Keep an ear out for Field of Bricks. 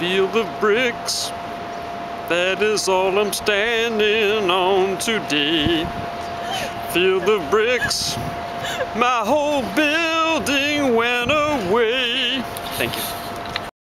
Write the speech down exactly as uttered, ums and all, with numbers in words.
field of bricks. That is all I'm standing on today. Field of bricks. My whole building went away. Thank you.